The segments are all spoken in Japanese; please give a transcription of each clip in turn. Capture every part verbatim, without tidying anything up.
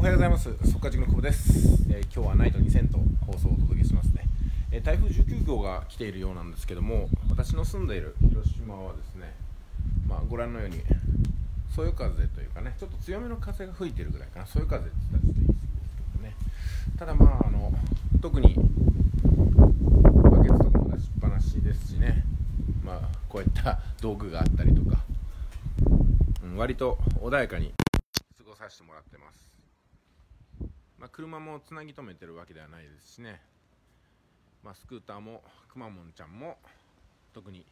おはようございます。速稼塾の久保です。えー、今日はナイトにせんと放送をお届けしますね。えー、台風じゅうきゅう号が来ているようなんですけども、私の住んでいる広島はですね、まあ、ご覧のようにそよ風というかね、ちょっと強めの風が吹いてるぐらいかな。そよ風って言ったらちょっと言い過ぎですけどね。ただまあ、あの特にバケツとかも出しっぱなしですしね、まあ、こういった道具があったりとか、うん、割と穏やかに過ごさせてもらってます。まあ、車もつなぎ止めてるわけではないですしね、まあ、スクーターもくまモンちゃんも特に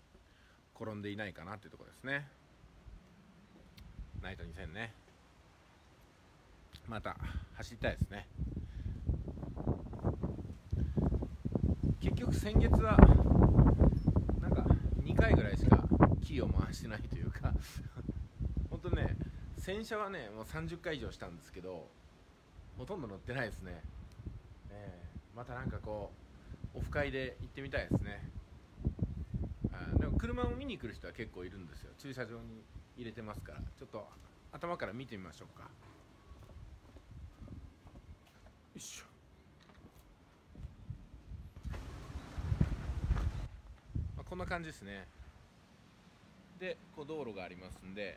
転んでいないかなっていうところですね。ナイトにせんね、また走りたいですね。結局先月はなんかにかいぐらいしかキーを回してないというか本当ね、洗車はねもうさんじゅっかい以上したんですけど、ほとんど乗ってないですね。えー、またなんかこうオフ会で行ってみたいですね。あ、でも車を見に来る人は結構いるんですよ。駐車場に入れてますから、ちょっと頭から見てみましょうか。よいしょ。まあ、こんな感じですね。でこう道路がありますんで、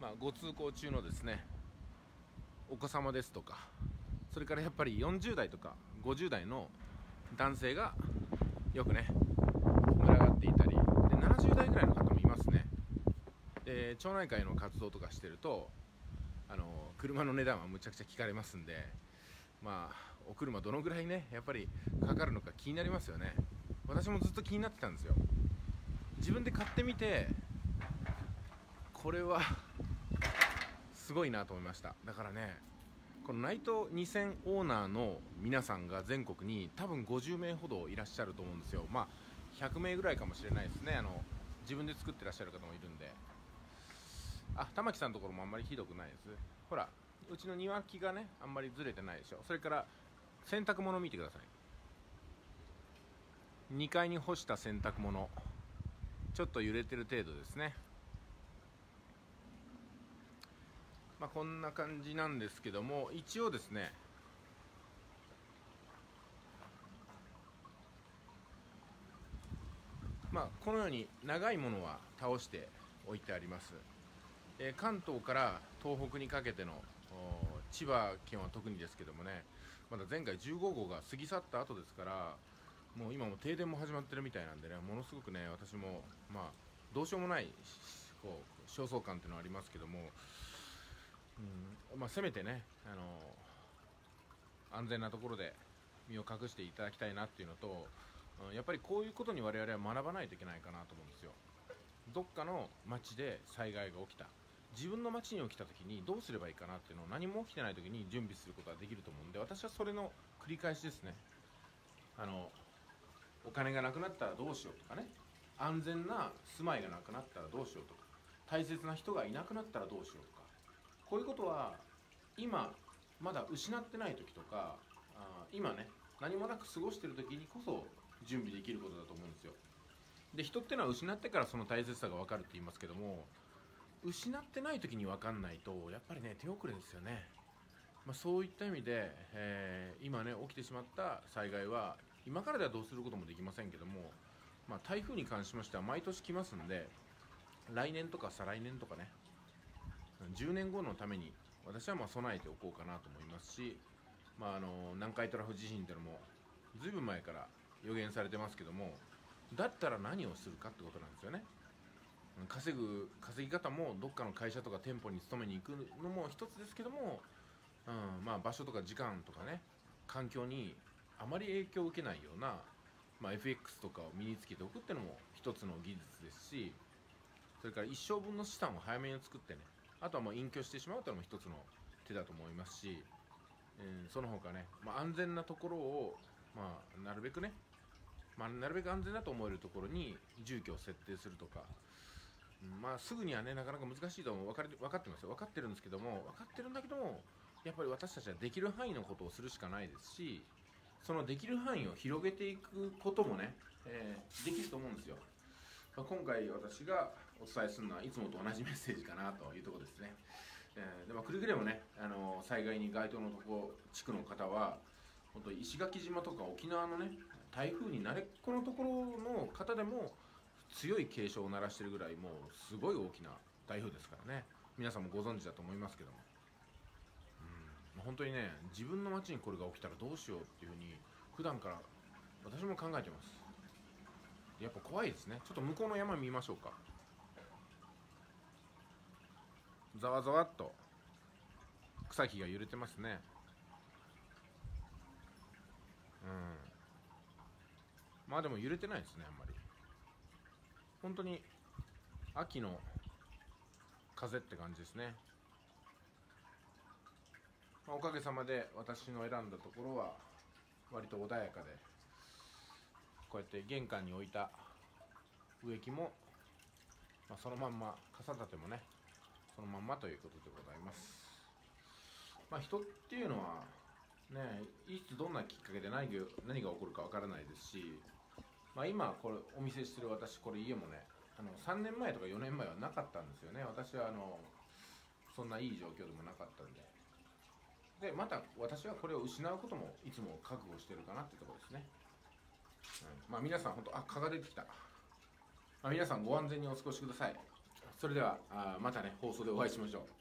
まあ、ご通行中のですねお子様ですとか、それからやっぱりよんじゅう代とかごじゅう代の男性がよくね群がっていたりで、ななじゅう代ぐらいの方もいますね。で町内会の活動とかしてると、あの車の値段はむちゃくちゃ聞かれますんで、まあお車どのぐらいねやっぱりかかるのか気になりますよね。私もずっと気になってたんですよ。自分で買ってみて、これはすごいなと思いました。だからね、このナイトにせんオーナーの皆さんが全国に多分ごじゅうめいほどいらっしゃると思うんですよ。まあひゃくめいぐらいかもしれないですね。あの自分で作ってらっしゃる方もいるんで。あ、玉木さんのところもあんまりひどくないです。ほらうちの庭木がねあんまりずれてないでしょ。それから洗濯物見てください。にかいに干した洗濯物ちょっと揺れてる程度ですね。まあこんな感じなんですけども、一応ですね、まあ、このように長いものは倒しておいてあります。えー、関東から東北にかけての千葉県は特にですけどもね、まだ前回じゅうごごうが過ぎ去った後ですから、もう今も停電も始まってるみたいなんでね、ものすごくね私もまあどうしようもないこう焦燥感っていうのはありますけども、うん、まあ、せめてね、あのー、安全なところで身を隠していただきたいなっていうのと、うん、やっぱりこういうことに我々は学ばないといけないかなと思うんですよ。どっかの町で災害が起きた、自分の町に起きた時にどうすればいいかなっていうのを、何も起きてない時に準備することができると思うんで、私はそれの繰り返しですね。あのお金がなくなったらどうしようとかね、安全な住まいがなくなったらどうしようとか、大切な人がいなくなったらどうしようとか、こういうことは今まだ失ってない時とか、あ、今ね何もなく過ごしている時にこそ準備できることだと思うんですよ。で人ってのは失ってからその大切さが分かるって言いますけども、失ってない時に分かんないとやっぱりね手遅れですよね。まあ、そういった意味で、えー、今ね起きてしまった災害は今からではどうすることもできませんけども、まあ、台風に関しましては毎年来ますんで、来年とか再来年とかねじゅうねんごのために私はまあ備えておこうかなと思いますし、まあ、あの南海トラフ地震というのもずいぶん前から予言されてますけども、だったら何をするかってことなんですよね。稼ぐ稼ぎ方もどっかの会社とか店舗に勤めに行くのも一つですけども、うん、まあ、場所とか時間とかね環境にあまり影響を受けないような、まあ、エフエックス とかを身につけておくっていうのも一つの技術ですし、それから一生分の資産を早めに作ってね、あとはもう隠居してしまうというのも一つの手だと思いますし、えー、その他ね、まあ、安全なところを、まあ、なるべくね、まあ、なるべく安全だと思えるところに住居を設定するとか、まあ、すぐにはねなかなか難しいとも分かり、分かってますよ。分かってるんですけども、分かってるんだけども、やっぱり私たちはできる範囲のことをするしかないですし、そのできる範囲を広げていくこともね、えー、できると思うんですよ。今回私がお伝えするのはいつもと同じメッセージかなというところですね。えー、でまあ、くれぐれもね、あのー、災害に該当のとこ地区の方は本当石垣島とか沖縄のね台風に慣れっこのところの方でも強い警鐘を鳴らしてるぐらいもうすごい大きな台風ですからね、皆さんもご存知だと思いますけども、うん、本当にね自分の町にこれが起きたらどうしようっていうふうに普段から私も考えてます。やっぱ怖いですね。ちょっと向こうの山見ましょうか。ざわざわっと草木が揺れてますね。うん、まあでも揺れてないですね、あんまり。本当に秋の風って感じですね。まあ、おかげさまで私の選んだところは割と穏やかで、こうやって玄関に置いた植木も、まあ、そのまんま、傘立てもねそのまんまということでございます。まあ人っていうのはね、いつどんなきっかけで何が何が起こるかわからないですし、まあ、今これお見せしてる私これ家もねあのさんねんまえとかよねんまえはなかったんですよね。私はあのそんないい状況でもなかったんで、でまた私はこれを失うこともいつも覚悟してるかなってところですね、うん、まあ皆さん本当、あ、蚊が出てきた、まあ、皆さんご安全にお過ごしください。それではあまたね放送でお会いしましょう。